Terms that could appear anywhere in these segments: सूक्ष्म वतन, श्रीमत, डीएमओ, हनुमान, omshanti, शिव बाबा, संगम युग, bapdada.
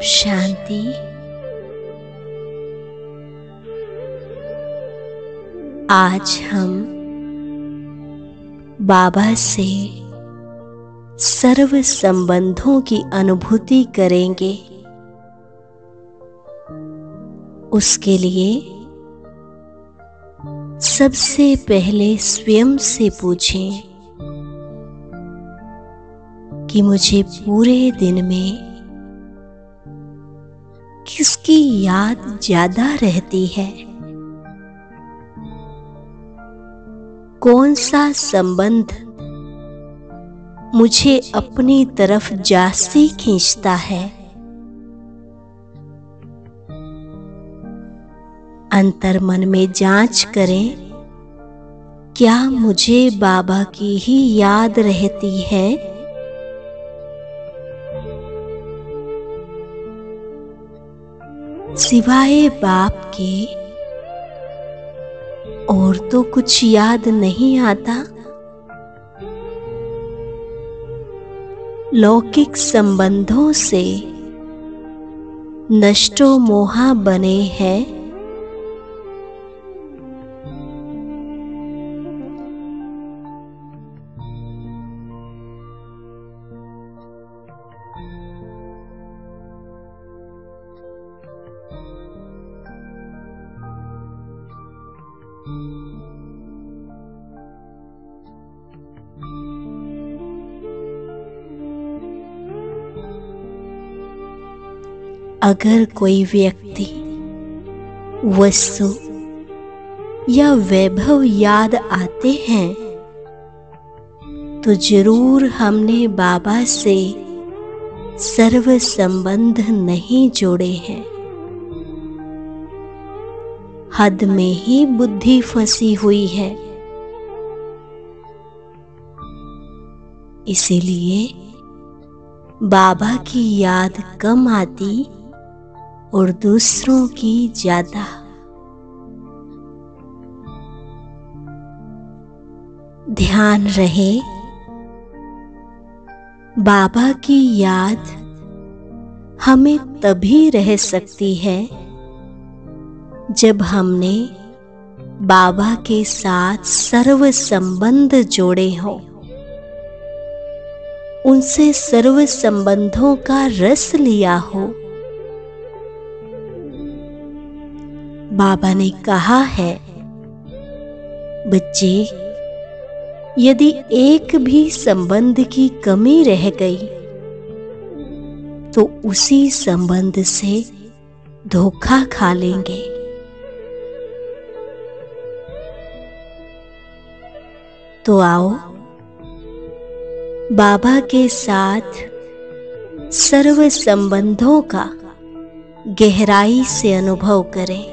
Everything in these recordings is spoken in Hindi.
ओम शांति। आज हम बाबा से सर्व संबंधों की अनुभूति करेंगे। उसके लिए सबसे पहले स्वयं से पूछें कि मुझे पूरे दिन में किसकी याद ज्यादा रहती है, कौन सा संबंध मुझे अपनी तरफ जास्ती खींचता है। अंतर्मन में जांच करें, क्या मुझे बाबा की ही याद रहती है। सिवाय बाप के और तो कुछ याद नहीं आता। लौकिक संबंधों से नष्टो मोहा बने हैं। अगर कोई व्यक्ति, वस्तु या वैभव याद आते हैं तो जरूर हमने बाबा से सर्व संबंध नहीं जोड़े हैं। हद में ही बुद्धि फंसी हुई है। इसीलिए बाबा की याद कम आती और दूसरों की ज्यादा। ध्यान रहे, बाबा की याद हमें तभी रह सकती है जब हमने बाबा के साथ सर्व संबंध जोड़े हों, उनसे सर्व संबंधों का रस लिया हो। बाबा ने कहा है, बच्चे, यदि एक भी संबंध की कमी रह गई तो उसी संबंध से धोखा खा लेंगे। तो आओ, बाबा के साथ सर्व संबंधों का गहराई से अनुभव करें।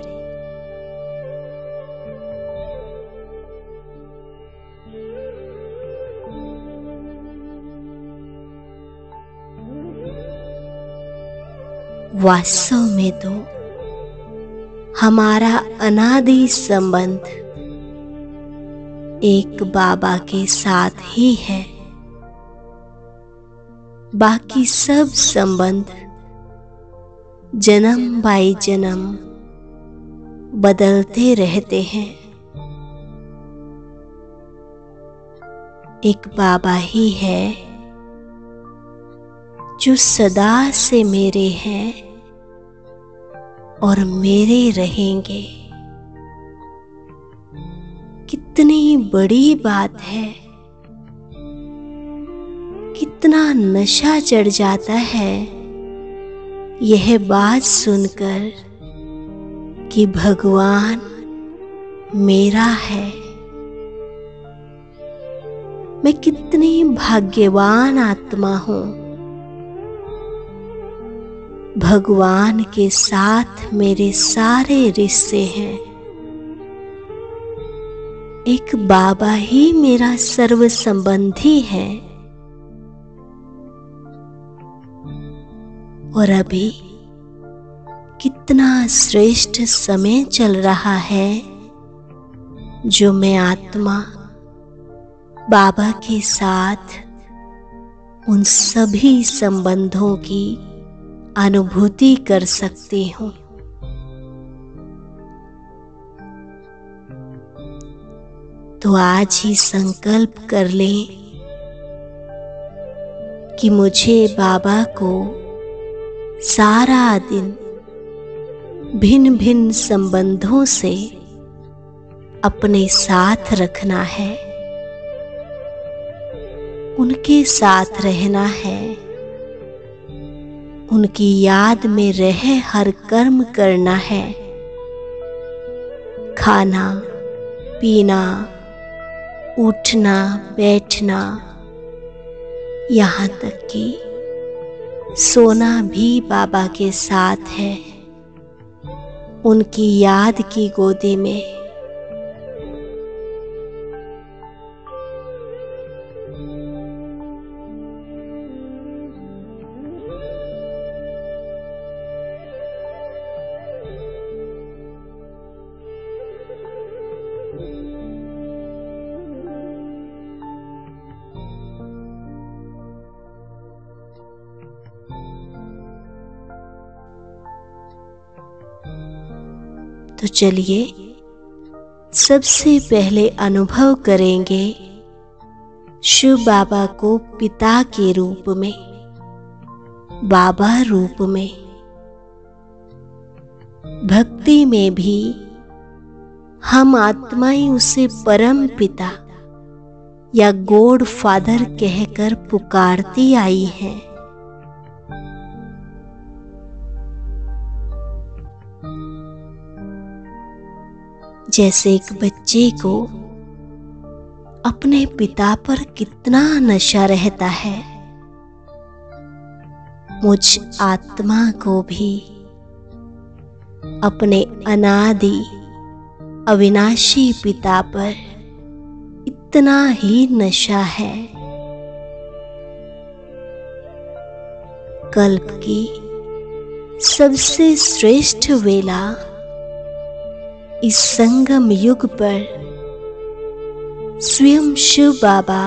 वास्तव में तो हमारा अनादि संबंध एक बाबा के साथ ही है। बाकी सब संबंध जन्म बाई जन्म बदलते रहते हैं। एक बाबा ही है जो सदा से मेरे हैं और मेरे रहेंगे। कितनी बड़ी बात है, कितना नशा चढ़ जाता है यह बात सुनकर कि भगवान मेरा है। मैं कितनी भाग्यवान आत्मा हूँ, भगवान के साथ मेरे सारे रिश्ते हैं। एक बाबा ही मेरा सर्व संबंधी है। और अभी कितना श्रेष्ठ समय चल रहा है जो मैं आत्मा बाबा के साथ उन सभी संबंधों की अनुभूति कर सकती हूँ। तो आज ही संकल्प कर लें कि मुझे बाबा को सारा दिन भिन्न भिन्न संबंधों से अपने साथ रखना है, उनके साथ रहना है, उनकी याद में रह हर कर्म करना है, खाना, पीना, उठना, बैठना, यहाँ तक कि सोना भी बाबा के साथ है। उनकी याद की गोदी में तो चलिए सबसे पहले अनुभव करेंगे शिव बाबा को पिता के रूप में, बाबा रूप में। भक्ति में भी हम आत्माएं उसे परम पिता या गॉड फादर कहकर पुकारती आई हैं। जैसे एक बच्चे को अपने पिता पर कितना नशा रहता है, मुझ आत्मा को भी अपने अनादि अविनाशी पिता पर इतना ही नशा है। कल्प की सबसे श्रेष्ठ वेला इस संगम युग पर स्वयं शिव बाबा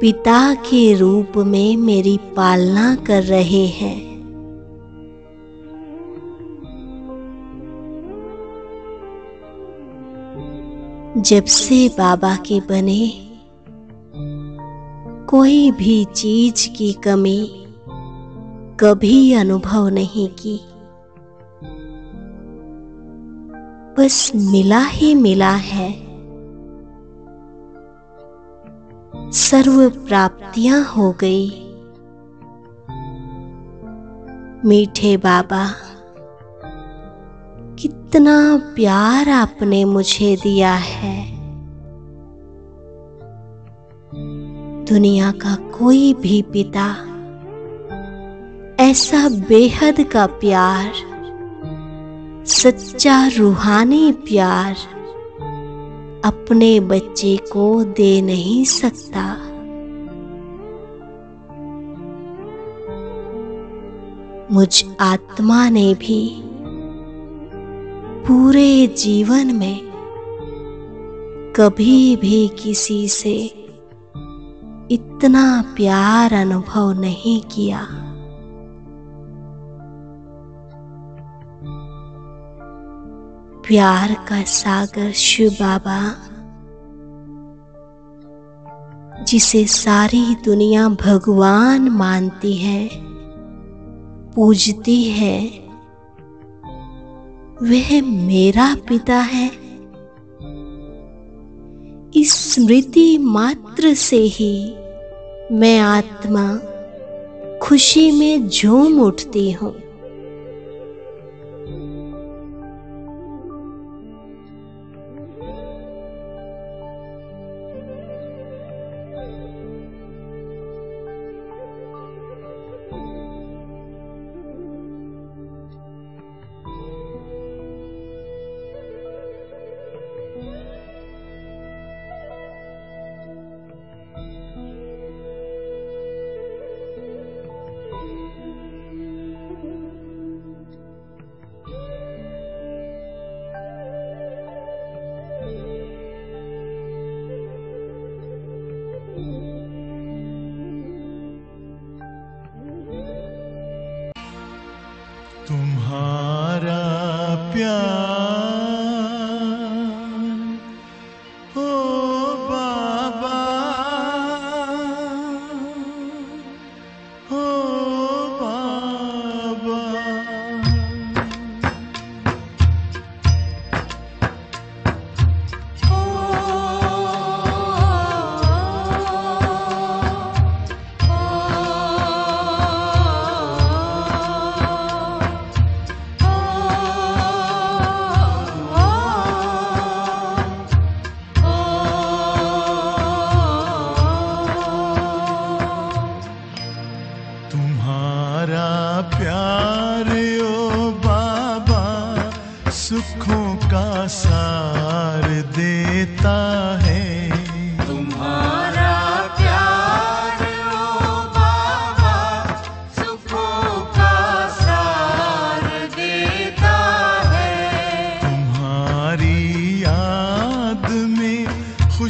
पिता के रूप में मेरी पालना कर रहे हैं। जब से बाबा के बने, कोई भी चीज की कमी कभी अनुभव नहीं की, बस मिला ही मिला है। सर्व प्राप्तियां हो गई। मीठे बाबा, कितना प्यार आपने मुझे दिया है। दुनिया का कोई भी पिता ऐसा बेहद का प्यार, सच्चा रूहानी प्यार अपने बच्चे को दे नहीं सकता। मुझ आत्मा ने भी पूरे जीवन में कभी भी किसी से इतना प्यार अनुभव नहीं किया। प्यार का सागर शिव बाबा, जिसे सारी दुनिया भगवान मानती है, पूजती है, वह मेरा पिता है। इस स्मृति मात्र से ही मैं आत्मा खुशी में झूम उठती हूँ।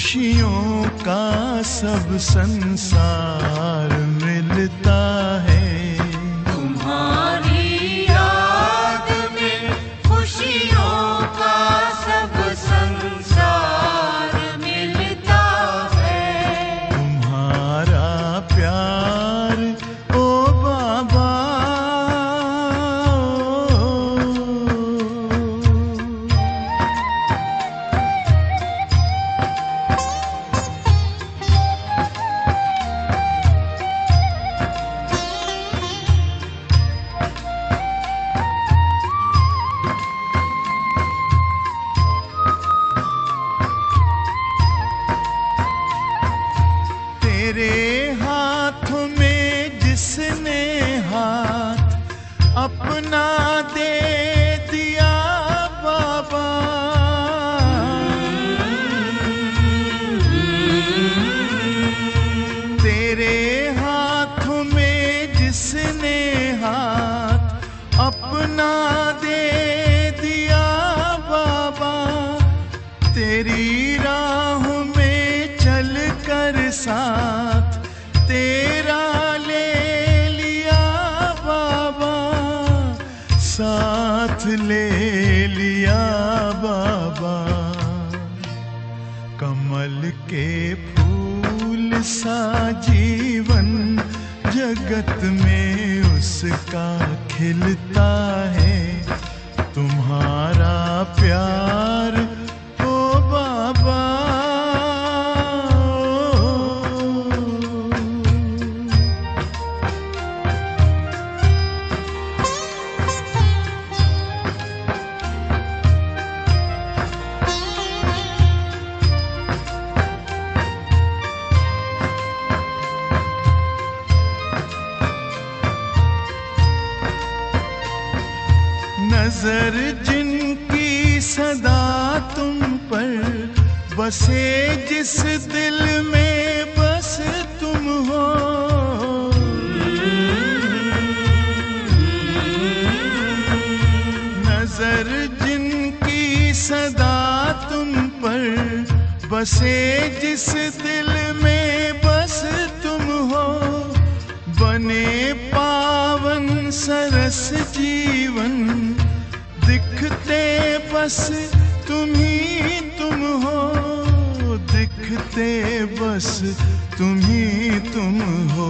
खुशियों का सब संसार मिलता है तुम्हारी याद में, खुशियों का सब संसार मिलता है। तुम्हारा प्यार ओ बाबा, तेरे हाथ में जिसने हाथ अपना दे दिया बाबा, तेरे हाथ में जिसने हाथ अपना दे दिया बाबा, तेरी राह में चल कर साथ तेरा ले लिया बाबा, साथ ले लिया बाबा। कमल के फूल सा जीवन जगत में उसका खिलता है, तुम्हारा प्यार ओ बाबा। नजर जिनकी सदा तुम पर बसे, जिस दिल में बस तुम हो, नजर जिनकी सदा तुम पर बसे, जिस दिल में बस तुम हो, बने पावन सरस जीवन, दिखते बस तुम ही तुम हो, दिखते बस तुम ही तुम हो।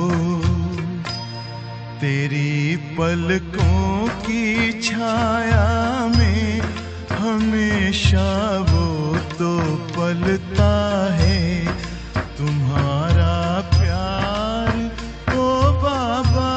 तेरी पलकों की छाया में हमेशा वो तो पलता है, तुम्हारा प्यार ओ बाबा।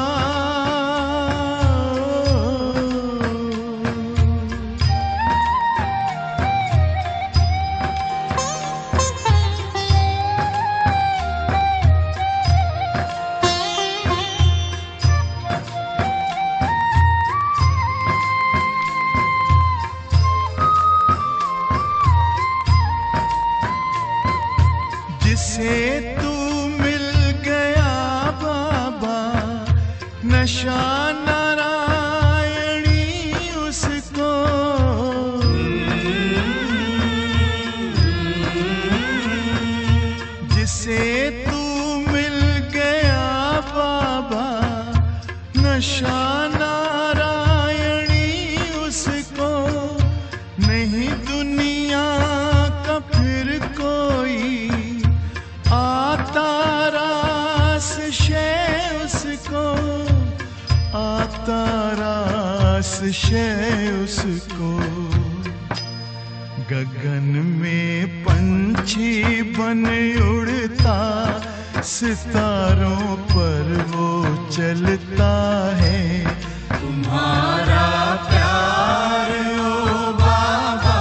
जिसे तू मिल गया बाबा, नशा नारायणी उसको, जिसे तू मिल गया बाबा, नशा नारायणी उसको, नहीं दुनिया का फिर कोई रास शे उसको, आता रास शे उसको। गगन में पंछी बन उड़ता, सितारों पर वो चलता है, तुम्हारा प्यार ओ बाबा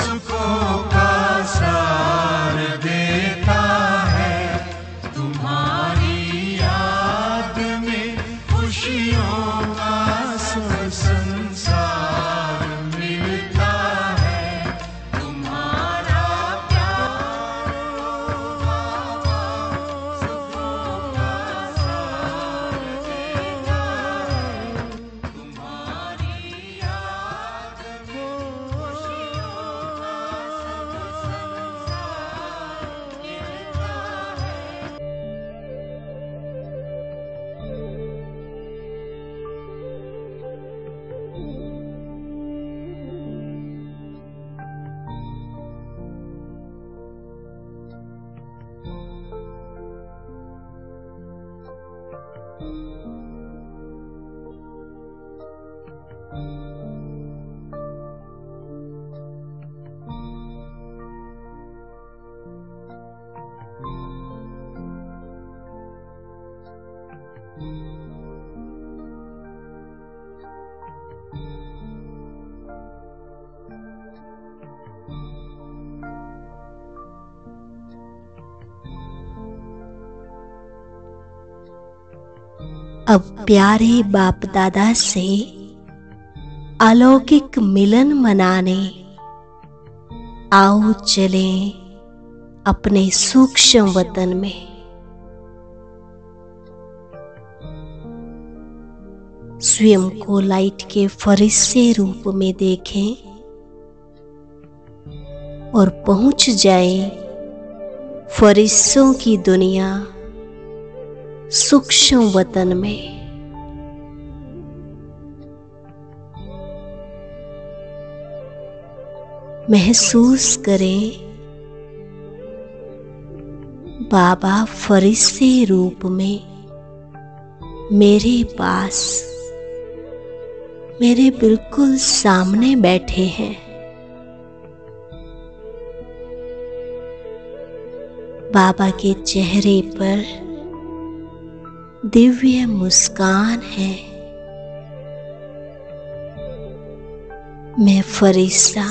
सुखों का सार देता है। अब प्यारे बाप दादा से अलौकिक मिलन मनाने आओ चलें अपने सूक्ष्म वतन में। स्वयं को लाइट के फरिश्ते रूप में देखें और पहुंच जाएं फरिश्तों की दुनिया सूक्ष्म वतन में। महसूस करें बाबा फरिश्ते रूप में मेरे पास, मेरे बिल्कुल सामने बैठे हैं। बाबा के चेहरे पर दिव्य मुस्कान है। मैं फरिश्ता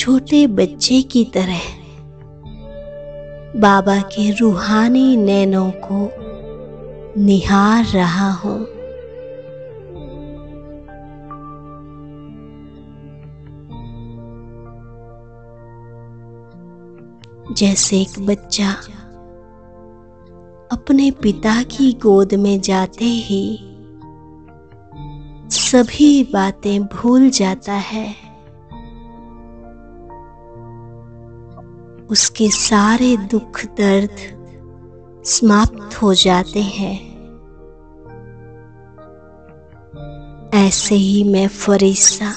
छोटे बच्चे की तरह बाबा के रूहानी नैनों को निहार रहा हूं। जैसे एक बच्चा अपने पिता की गोद में जाते ही सभी बातें भूल जाता है, उसके सारे दुख दर्द समाप्त हो जाते हैं। ऐसे ही मैं फरिश्ता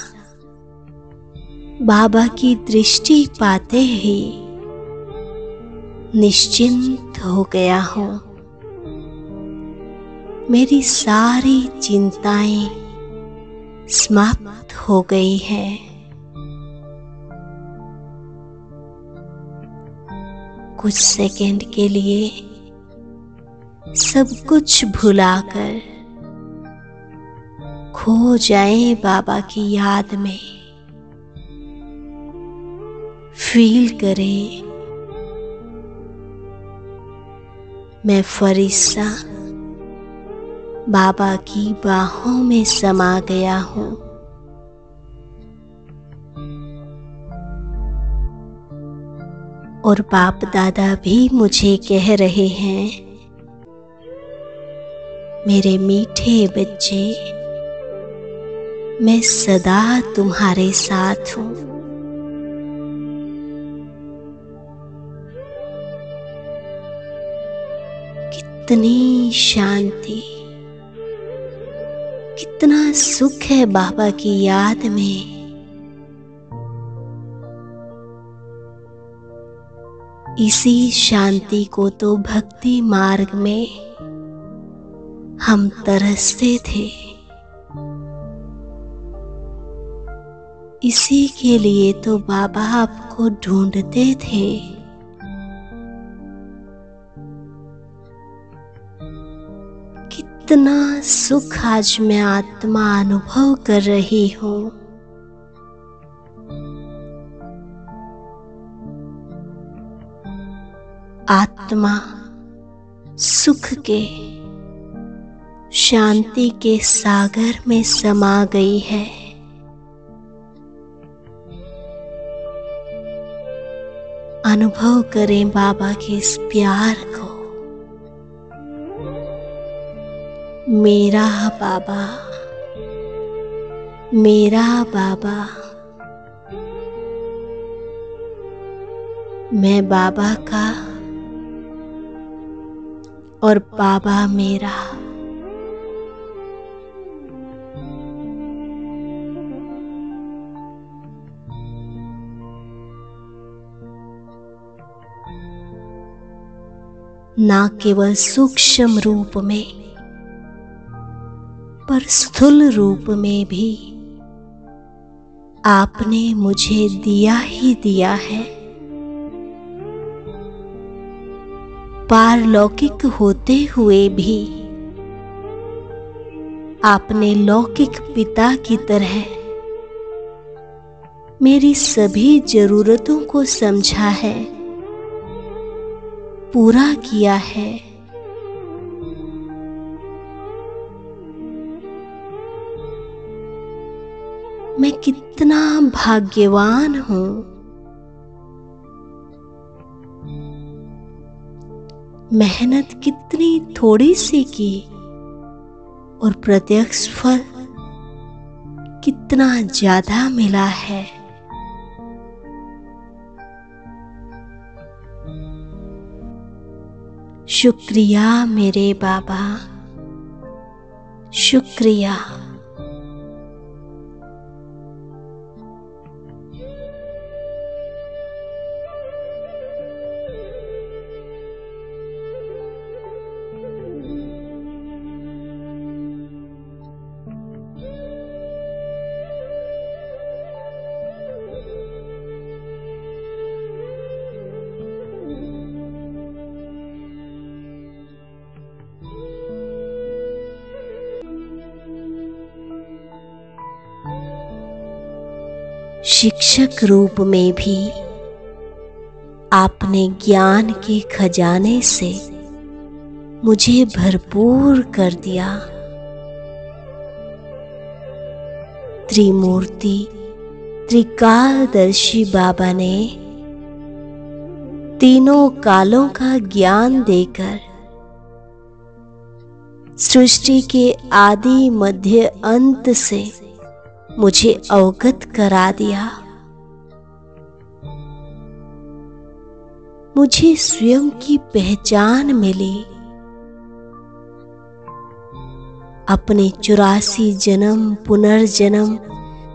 बाबा की दृष्टि पाते ही निश्चिंत हो गया हूं। मेरी सारी चिंताएं समाप्त हो गई हैं। कुछ सेकंड के लिए सब कुछ भुलाकर खो जाएं बाबा की याद में। फील करें मैं फरिश्ता बाबा की बाहों में समा गया हूं। और बाप दादा भी मुझे कह रहे हैं, मेरे मीठे बच्चे मैं सदा तुम्हारे साथ हूं। कितनी शांति, कितना सुख है बाबा की याद में। इसी शांति को तो भक्ति मार्ग में हम तरसते थे। इसी के लिए तो बाबा आपको ढूंढते थे। इतना सुख आज मैं आत्मा अनुभव कर रही हूं। आत्मा सुख के शांति के सागर में समा गई है। अनुभव करें बाबा के इस प्यार को। मेरा बाबा, मेरा बाबा। मैं बाबा का और बाबा मेरा। ना केवल सूक्ष्म रूप में पर स्थूल रूप में भी आपने मुझे दिया ही दिया है। पारलौकिक होते हुए भी आपने लौकिक पिता की तरह मेरी सभी जरूरतों को समझा है, पूरा किया है। मैं कितना भाग्यवान हूं। मेहनत कितनी थोड़ी सी की और प्रत्यक्ष फल कितना ज्यादा मिला है। शुक्रिया मेरे बाबा, शुक्रिया। शिक्षक रूप में भी आपने ज्ञान के खजाने से मुझे भरपूर कर दिया। त्रिमूर्ति त्रिकालदर्शी बाबा ने तीनों कालों का ज्ञान देकर सृष्टि के आदि मध्य अंत से मुझे अवगत करा दिया। मुझे स्वयं की पहचान मिली। अपने 84 जन्म पुनर्जन्म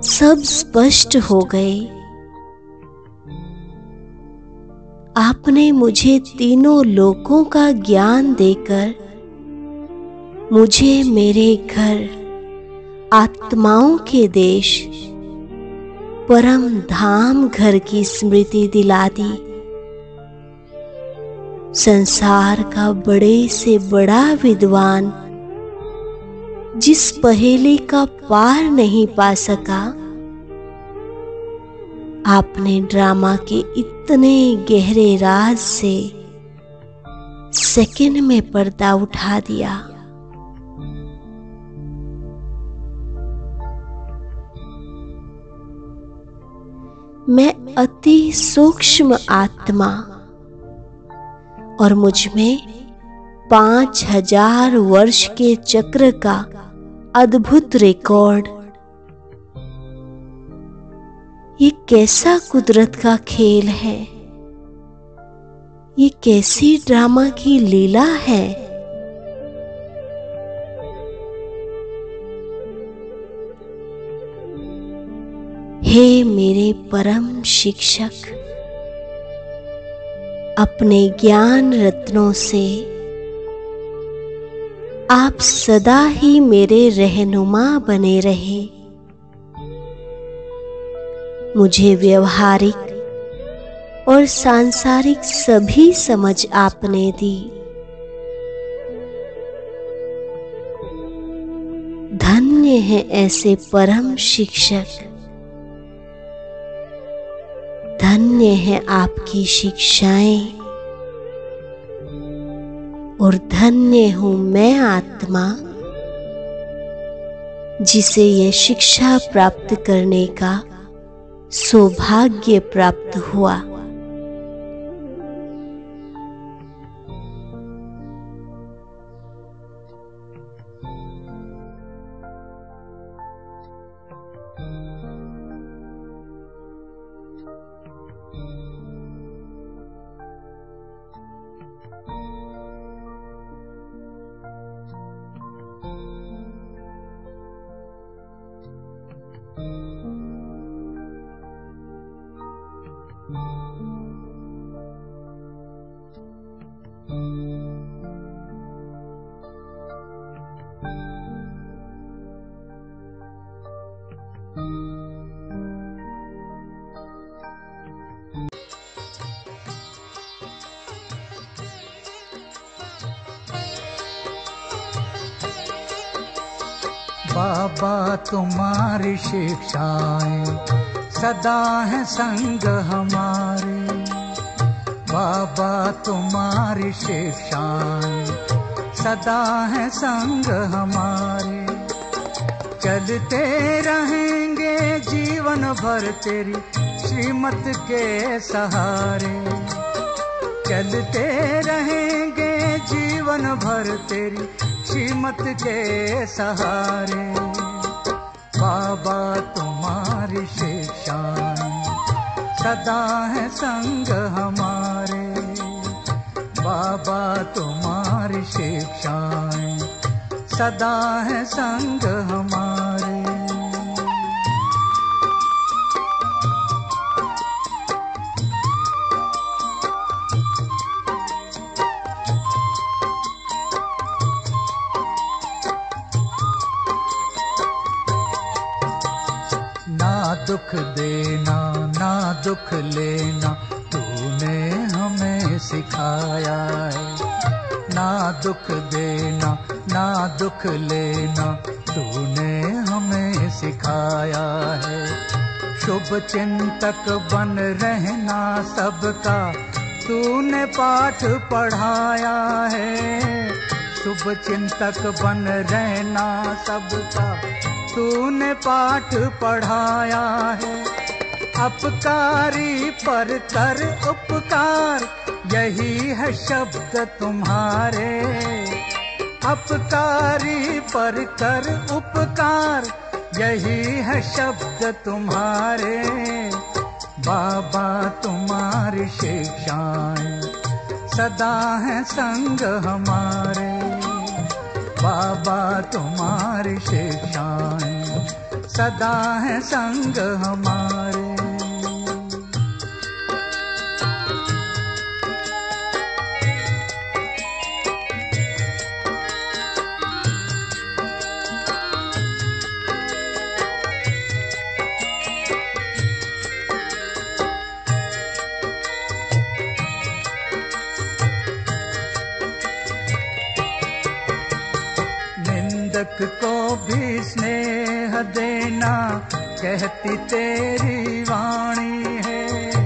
सब स्पष्ट हो गए। आपने मुझे तीनों लोकों का ज्ञान देकर मुझे मेरे घर, आत्माओं के देश, परम धाम घर की स्मृति दिला दी। संसार का बड़े से बड़ा विद्वान जिस पहेली का पार नहीं पा सका, आपने ड्रामा के इतने गहरे राज से सेकंड में पर्दा उठा दिया। मैं अति सूक्ष्म आत्मा और मुझ में 5000 वर्ष के चक्र का अद्भुत रिकॉर्ड। ये कैसा कुदरत का खेल है, ये कैसी ड्रामा की लीला है। हे मेरे परम शिक्षक, अपने ज्ञान रत्नों से आप सदा ही मेरे रहनुमा बने रहे। मुझे व्यवहारिक और सांसारिक सभी समझ आपने दी। धन्य है ऐसे परम शिक्षक, धन्य है आपकी शिक्षाएं और धन्य हूं मैं आत्मा जिसे यह शिक्षा प्राप्त करने का सौभाग्य प्राप्त हुआ। बाबा तुम्हारी शिक्षाएं सदा है संग हमारे। बाबा तुम्हारी शिक्षाएं सदा है संग हमारे। चलते रहेंगे जीवन भर तेरी श्रीमत के सहारे चलते रहेंगे, जीवन भर तेरी श्रीमत के सहारे। बाबा तुम्हारी शिक्षाएं सदा है संग हमारे, बाबा तुम्हारी शिक्षाएं सदा है संग हमारे। दुख देना ना दुख लेना तूने हमें सिखाया है, ना दुख देना ना दुख लेना तूने हमें सिखाया है। शुभ चिंतक बन रहना सबका तूने पाठ पढ़ाया है, शुभ चिंतक बन रहना सबका तूने पाठ पढ़ाया है। अपकारी पर कर उपकार यही है शब्द तुम्हारे, अपकारी पर कर उपकार यही है शब्द तुम्हारे। बाबा तुम्हारी शिक्षाएं सदा है संग हमारे, बाबा तुम्हारी शिक्षाएं सदा है संग हमारे। को भी स्नेह देना कहती तेरी वाणी है,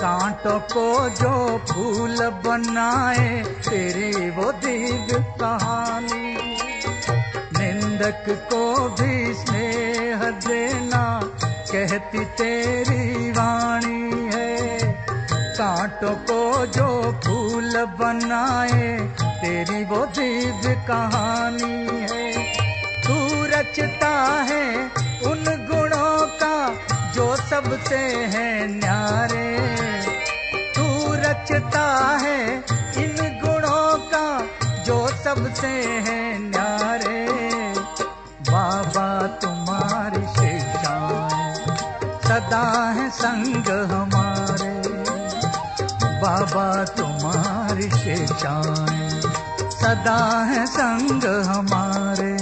कांटों को जो फूल बनाए तेरी वो दिव्य कहानी। निंदक को भी स्नेह देना कहती तेरी वाणी है, कांटों को जो फूल बनाए तेरी वो दिव्य कहानी है। रचता है उन गुणों का जो सबसे है न्यारे, तू रचता है इन गुणों का जो सबसे है न्यारे। बाबा तुम्हारी शिक्षाएं सदा है संग हमारे, बाबा तुम्हारी शिक्षाएं सदा है संग हमारे।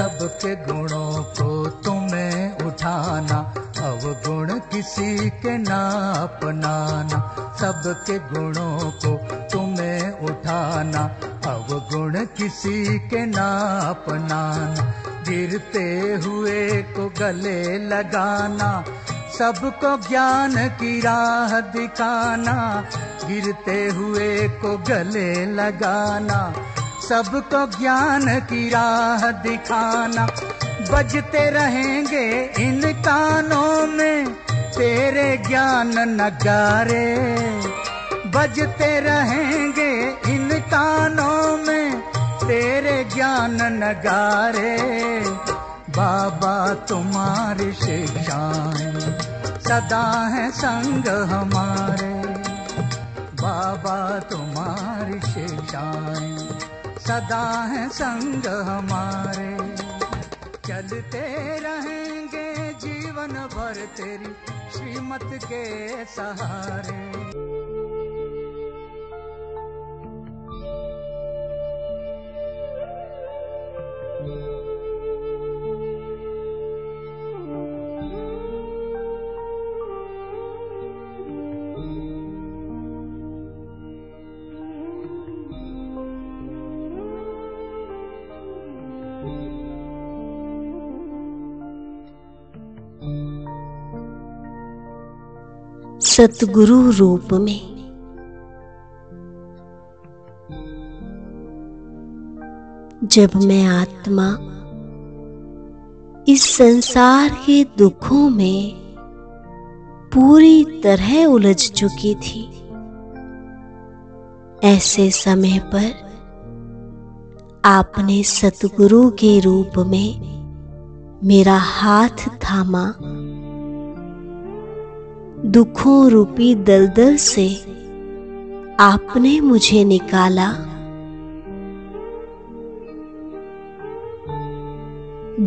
सबके गुणों को तुम्हें उठाना, अवगुण किसी के ना अपनाना। सबके गुणों को तुम्हें उठाना, अवगुण किसी के ना अपनाना। गिरते हुए को गले लगाना, सबको ज्ञान की राह दिखाना। गिरते हुए को गले लगाना, सबको ज्ञान की राह दिखाना। बजते रहेंगे इन कानों में तेरे ज्ञान नगारे, बजते रहेंगे इन कानों में तेरे ज्ञान नगारे। बाबा तुम्हारी शिक्षाएं सदा है संग हमारे, बाबा तुम्हारी शिक्षाएं सदा है संग हमारे। चलते रहेंगे, जीवन भर तेरी श्रीमत के सहारे। सतगुरु रूप में। जब मैं आत्मा इस संसार के दुखों में पूरी तरह उलझ चुकी थी, ऐसे समय पर आपने सतगुरु के रूप में मेरा हाथ थामा, दुखों रूपी दलदल से आपने मुझे निकाला।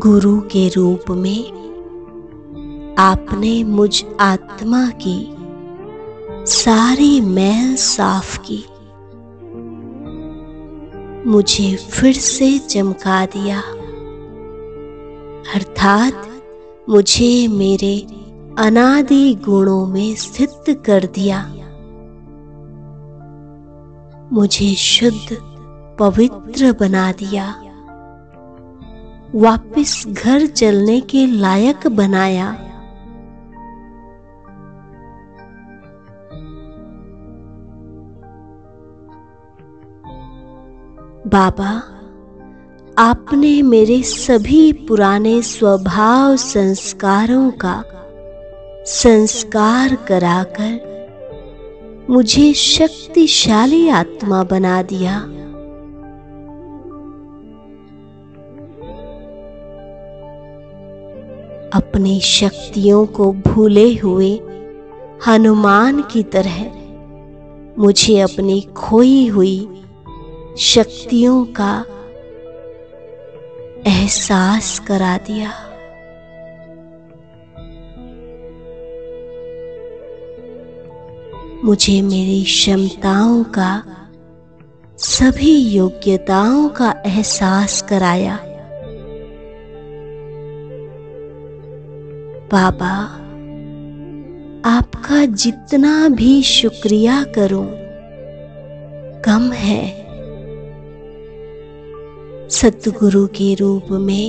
गुरु के रूप में आपने मुझ आत्मा की सारी मैल साफ की, मुझे फिर से चमका दिया, अर्थात मुझे मेरे अनादि गुणों में स्थित कर दिया। मुझे शुद्ध पवित्र बना दिया, वापिस घर चलने के लायक बनाया। बाबा, आपने मेरे सभी पुराने स्वभाव संस्कारों का संस्कार कराकर मुझे शक्तिशाली आत्मा बना दिया। अपनी शक्तियों को भूले हुए हनुमान की तरह मुझे अपनी खोई हुई शक्तियों का एहसास करा दिया। मुझे मेरी क्षमताओं का, सभी योग्यताओं का एहसास कराया। बाबा, आपका जितना भी शुक्रिया करूं कम है। सतगुरु के रूप में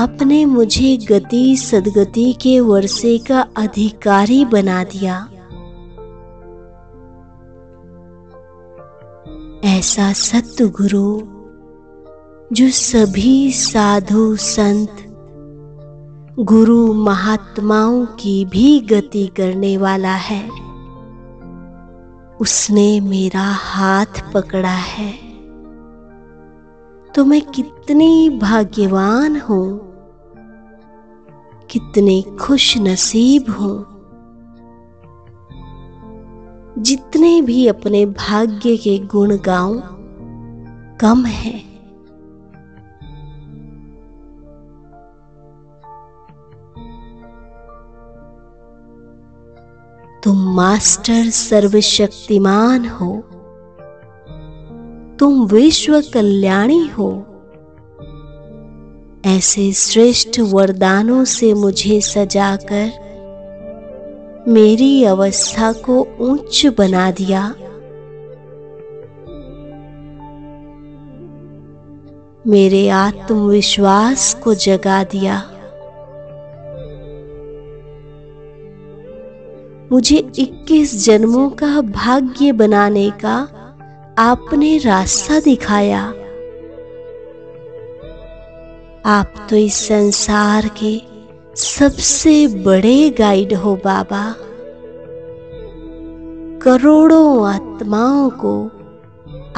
आपने मुझे गति सदगति के वर्षे का अधिकारी बना दिया। ऐसा सतगुरु जो सभी साधु संत गुरु महात्माओं की भी गति करने वाला है, उसने मेरा हाथ पकड़ा है। तो मैं कितनी भाग्यवान हूं, कितने खुश नसीब हूं। जितने भी अपने भाग्य के गुण गाऊं कम है। तुम मास्टर सर्वशक्तिमान हो, तुम विश्व कल्याणी हो। ऐसे श्रेष्ठ वरदानों से मुझे सजाकर मेरी अवस्था को उच्च बना दिया। मेरे आत्मविश्वास को जगा दिया। मुझे 21 जन्मों का भाग्य बनाने का आपने रास्ता दिखाया। आप तो इस संसार के सबसे बड़े गाइड हो बाबा। करोड़ों आत्माओं को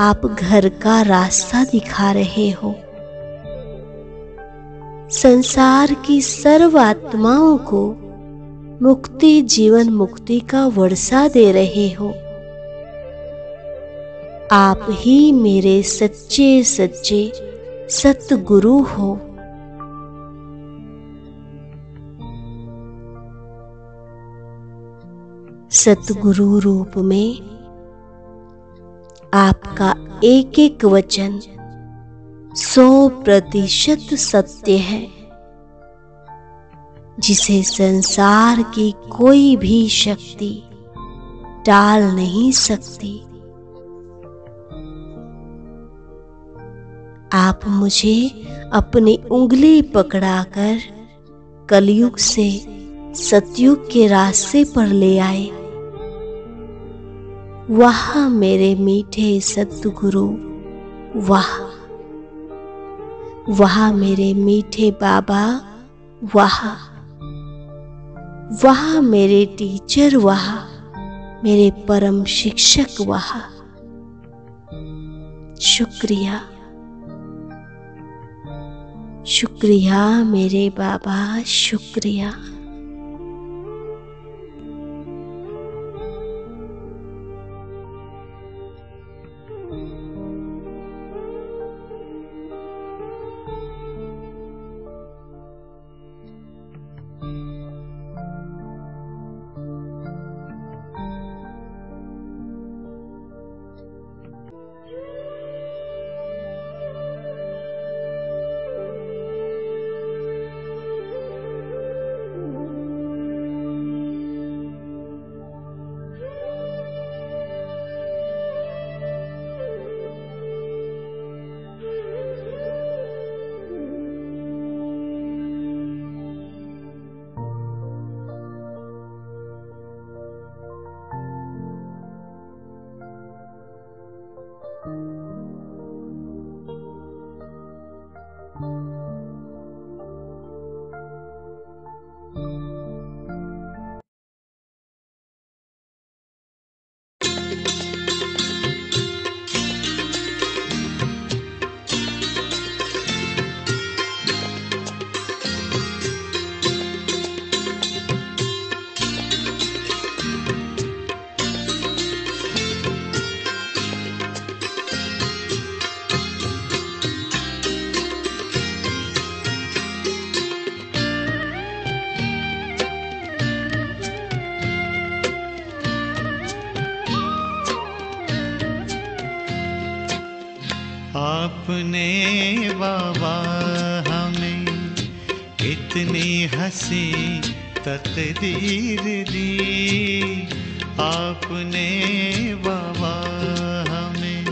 आप घर का रास्ता दिखा रहे हो। संसार की सर्व आत्माओं को मुक्ति, जीवन मुक्ति का वर्षा दे रहे हो। आप ही मेरे सच्चे सच्चे सतगुरु हो। सतगुरु रूप में आपका एक एक वचन 100% सत्य है, जिसे संसार की कोई भी शक्ति टाल नहीं सकती। आप मुझे अपनी उंगली पकड़ाकर कलयुग से सतयुग के रास्ते पर ले आए। वाह मेरे मीठे सतगुरु वाह, वाह मेरे मीठे बाबा वाह, वाह मेरे टीचर वाह, मेरे परम शिक्षक वाह। शुक्रिया, शुक्रिया मेरे बाबा, शुक्रिया। आपने बाबा हमें इतनी हंसी तकदीर दी, आपने बाबा हमें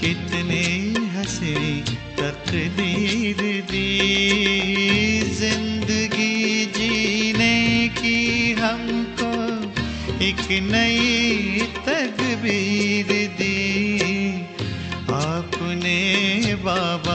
कितनी हंसी तकदीर दी। जिंदगी जीने की हमको एक नई तकदीर दी, आपने बाबा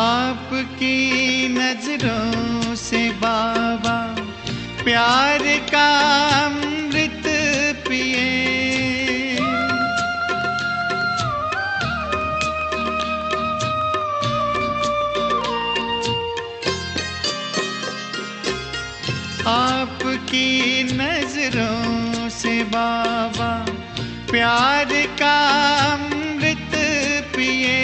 आपकी नजरों से बाबा प्यार का अमृत पिए, आपकी नजरों से बाबा प्यार का अमृत पिए।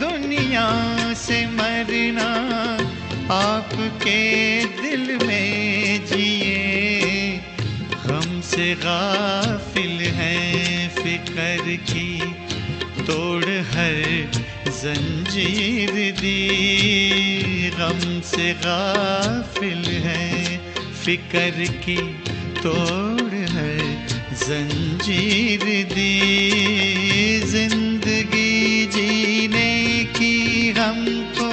दुनिया से मरना आपके दिल में जिए, हमसे गाफिल है फिकर की तोड़ हर जंजीर दी, हमसे गाफिल है फिकर की तोड़ हर जंजीर दी। जिंदगी जीने की हमको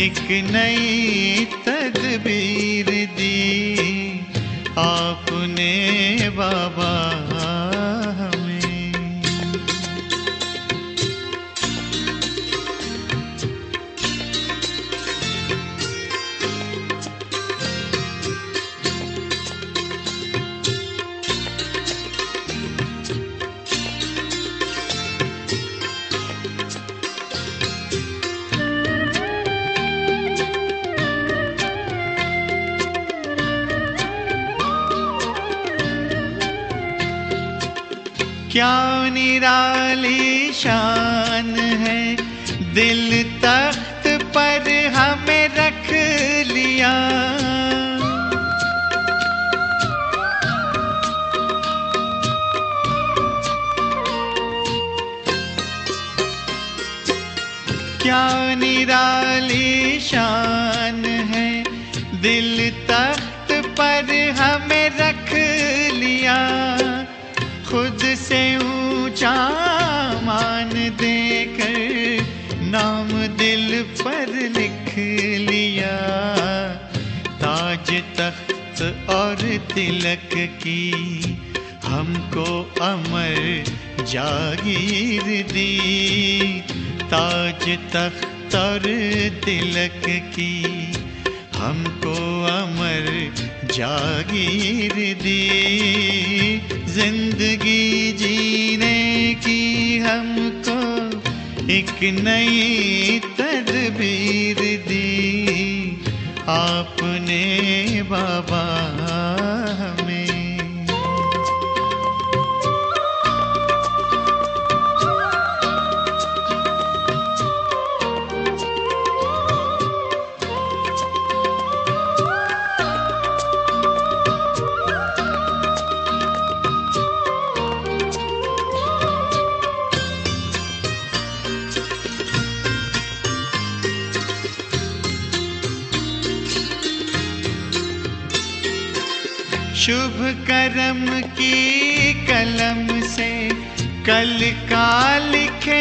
एक नई तदबीर दी, आपने बाबा क्या निराली शान है, दिल तख्त पर हमें रख क्या निराली शान है, दिल तख्त पर हमें रख लिया, खुद से ऊंचा मान देकर नाम दिल पर लिख लिया। ताज तख्त और तिलक की हमको अमर जागीर दी, ताज तख्त और तिलक की हमको अमर जागीर दी। जिंदगी जीने की हमको एक नई तदबीर दी, आपने बाबा शुभ करम की कलम से कल का लिखे